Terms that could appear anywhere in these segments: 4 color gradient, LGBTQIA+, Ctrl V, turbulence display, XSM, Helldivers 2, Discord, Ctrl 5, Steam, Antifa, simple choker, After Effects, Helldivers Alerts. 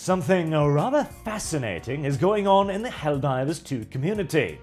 Something rather fascinating is going on in the Helldivers 2 community.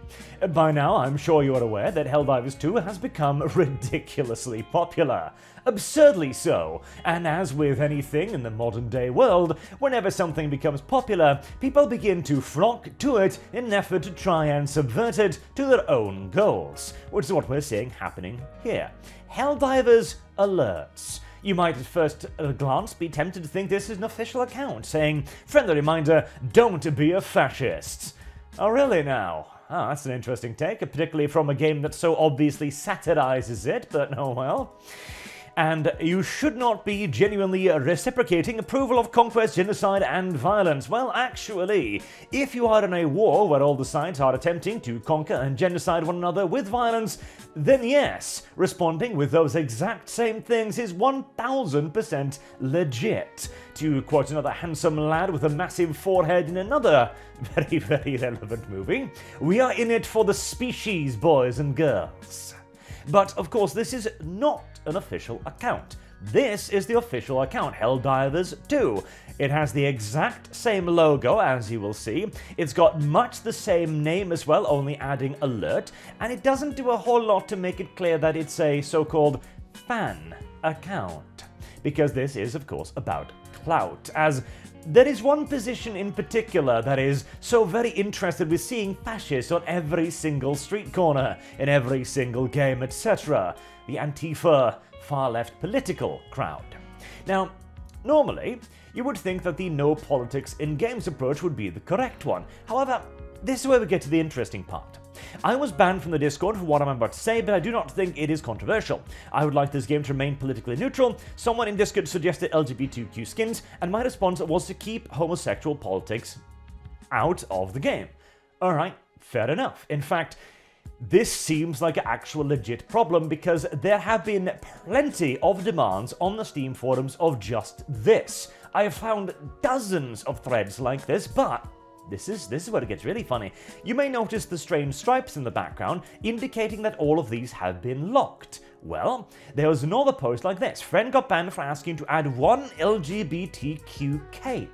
By now, I'm sure you are aware that Helldivers 2 has become ridiculously popular. Absurdly so, and as with anything in the modern-day world, whenever something becomes popular, people begin to flock to it in an effort to try and subvert it to their own goals, which is what we're seeing happening here. Helldivers Alerts. You might at first glance be tempted to think this is an official account saying, friendly reminder, don't be a fascist. Oh really now? Ah, that's an interesting take, particularly from a game that so obviously satirizes it, but oh well. And you should not be genuinely reciprocating approval of conquest, genocide, and violence. Well, actually, if you are in a war where all the sides are attempting to conquer and genocide one another with violence, then yes, responding with those exact same things is 1000% legit. To quote another handsome lad with a massive forehead in another very, very relevant movie, we are in it for the species, boys and girls. But, of course, this is not an official account. This is the official account, Helldivers 2. It has the exact same logo, as you will see. It's got much the same name as well, only adding alert. And it doesn't do a whole lot to make it clear that it's a so-called fan account. Because this is, of course, about clout, as there is one position in particular that is so very interested with seeing fascists on every single street corner, in every single game, etc. The Antifa, far-left political crowd. Now, normally, you would think that the no politics in games approach would be the correct one. However, this is where we get to the interesting part. I was banned from the Discord for what I'm about to say, but I do not think it is controversial. I would like this game to remain politically neutral. Someone in Discord suggested LGBTQ skins, and my response was to keep homosexual politics out of the game. Alright, fair enough. In fact, this seems like an actual legit problem, because there have been plenty of demands on the Steam forums of just this. I have found dozens of threads like this, but this is where it gets really funny. You may notice the strange stripes in the background, indicating that all of these have been locked. Well, there was another post like this. Friend got banned for asking to add one LGBTQ cape.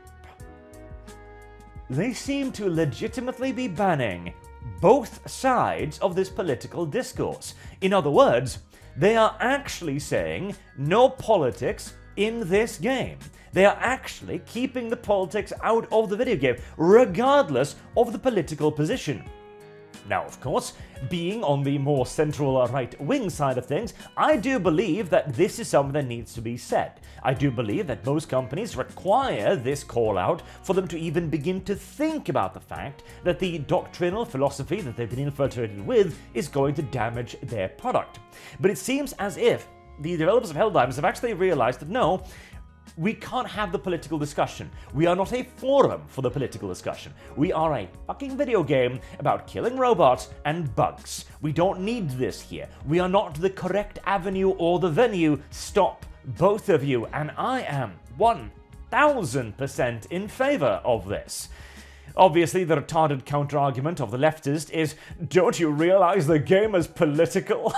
They seem to legitimately be banning both sides of this political discourse. In other words, they are actually saying no politics in this game. They are actually keeping the politics out of the video game, regardless of the political position. Now, of course, being on the more central right-wing side of things, I do believe that this is something that needs to be said. I do believe that most companies require this call-out for them to even begin to think about the fact that the doctrinal philosophy that they've been infiltrated with is going to damage their product. But it seems as if the developers of Helldivers have actually realized that no, we can't have the political discussion. We are not a forum for the political discussion. We are a fucking video game about killing robots and bugs. We don't need this here. We are not the correct avenue or the venue. Stop, both of you. And I am 1000% in favor of this. Obviously, the retarded counter-argument of the leftist is, don't you realize the game is political?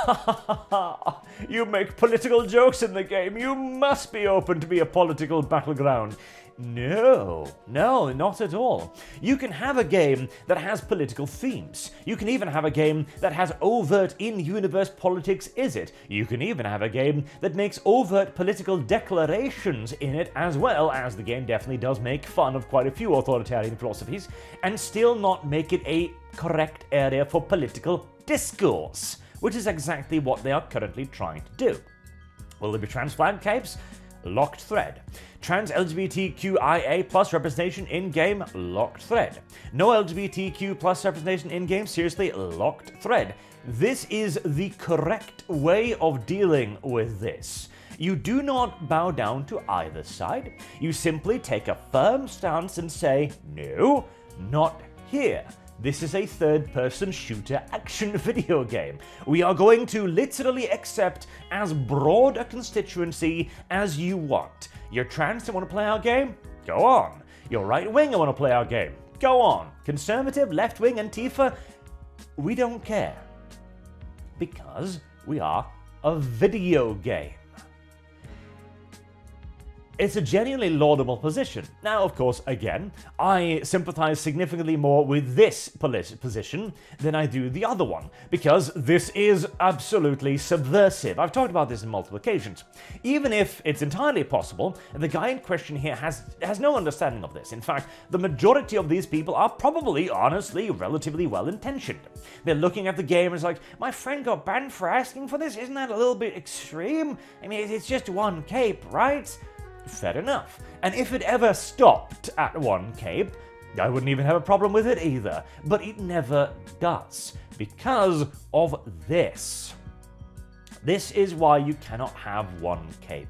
You make political jokes in the game. You must be open to be a political battleground. No, no, not at all. You can have a game that has political themes. You can even have a game that has overt in-universe politics, is it? You can even have a game that makes overt political declarations in it, as well as the game definitely does make fun of quite a few authoritarian philosophies, and still not make it a correct area for political discourse, which is exactly what they are currently trying to do. Will there be trans flag capes? Locked thread. Trans LGBTQIA+ representation in-game? Locked thread. No LGBTQ+ representation in-game? Seriously, locked thread. This is the correct way of dealing with this. You do not bow down to either side. You simply take a firm stance and say, no, not here. This is a third-person shooter action video game. We are going to literally accept as broad a constituency as you want. You're trans and want to play our game? Go on. You're right-wing and want to play our game? Go on. Conservative, left-wing, Antifa? We don't care. Because we are a video game. It's a genuinely laudable position. Now, of course, again, I sympathize significantly more with this position than I do the other one, because this is absolutely subversive. I've talked about this on multiple occasions. Even if it's entirely possible, the guy in question here has no understanding of this. In fact, the majority of these people are probably, honestly, relatively well-intentioned. They're looking at the game and it's like, my friend got banned for asking for this? Isn't that a little bit extreme? I mean, it's just one cape, right? Fair enough. And if it ever stopped at one cape, I wouldn't even have a problem with it either. But it never does, because of this. This is why you cannot have one cape.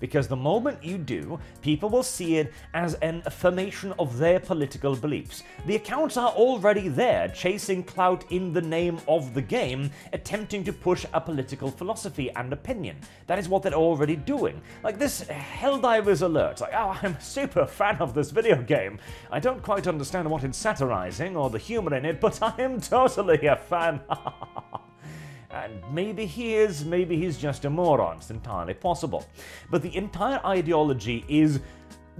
Because the moment you do, people will see it as an affirmation of their political beliefs. The accounts are already there, chasing clout in the name of the game, attempting to push a political philosophy and opinion. That is what they're already doing. Like this Helldivers Alerts, like, oh, I'm a super fan of this video game. I don't quite understand what it's satirizing or the humor in it, but I am totally a fan. And maybe he is, maybe he's just a moron. It's entirely possible. But the entire ideology is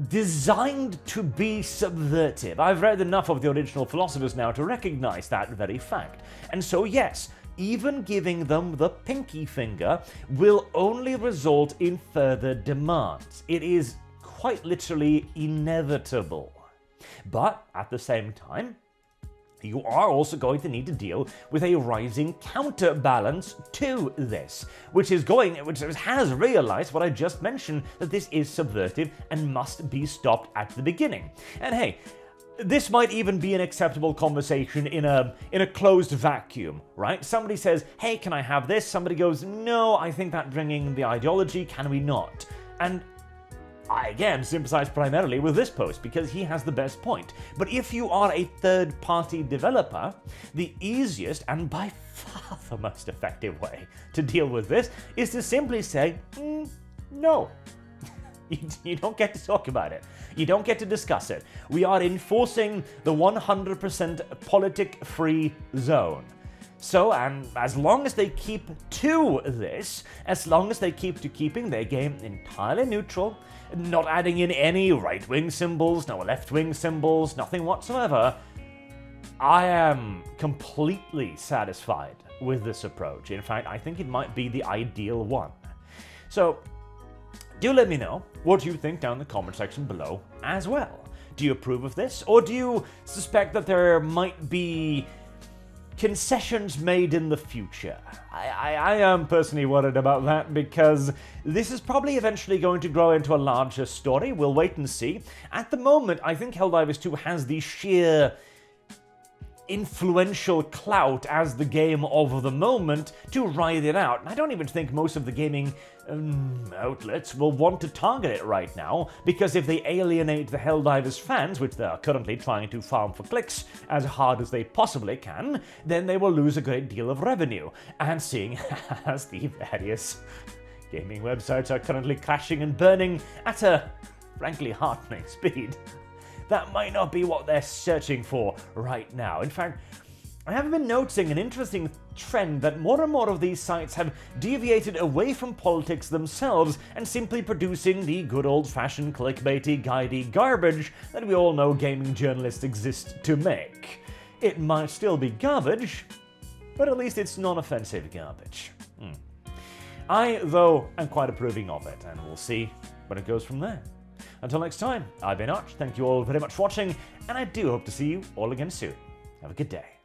designed to be subversive. I've read enough of the original philosophers now to recognize that very fact. And so, yes, even giving them the pinky finger will only result in further demands. It is quite literally inevitable. But at the same time, you are also going to need to deal with a rising counterbalance to this, which has realized what I just mentioned, that this is subversive and must be stopped at the beginning. And hey, this might even be an acceptable conversation in a closed vacuum, right? Somebody says, hey, can I have this? Somebody goes, no, I think that bringing the ideology, can we not? And I again sympathize primarily with this post because he has the best point. But if you are a third-party developer, the easiest and by far the most effective way to deal with this is to simply say, no. You don't get to talk about it. You don't get to discuss it. We are enforcing the 100% politic-free zone. So, and as long as they keep to this, as long as they keep to keeping their game entirely neutral, not adding in any right-wing symbols, no left-wing symbols, nothing whatsoever, I am completely satisfied with this approach. In fact, I think it might be the ideal one. So, do let me know what you think down in the comment section below as well. Do you approve of this, or do you suspect that there might be concessions made in the future? I am personally worried about that, because this is probably eventually going to grow into a larger story. We'll wait and see. At the moment, I think Helldivers 2 has the sheer influential clout as the game of the moment to ride it out. And I don't even think most of the gaming outlets will want to target it right now, because if they alienate the Helldivers fans, which they are currently trying to farm for clicks as hard as they possibly can, then they will lose a great deal of revenue. And seeing as the various gaming websites are currently crashing and burning at a frankly heartening speed, that might not be what they're searching for right now. In fact, I have been noticing an interesting trend that more and more of these sites have deviated away from politics themselves and simply producing the good old-fashioned clickbaity, guidey garbage that we all know gaming journalists exist to make. It might still be garbage, but at least it's non-offensive garbage. I, though, am quite approving of it, and we'll see where it goes from there. Until next time, I've been Arch, thank you all very much for watching, and I do hope to see you all again soon. Have a good day.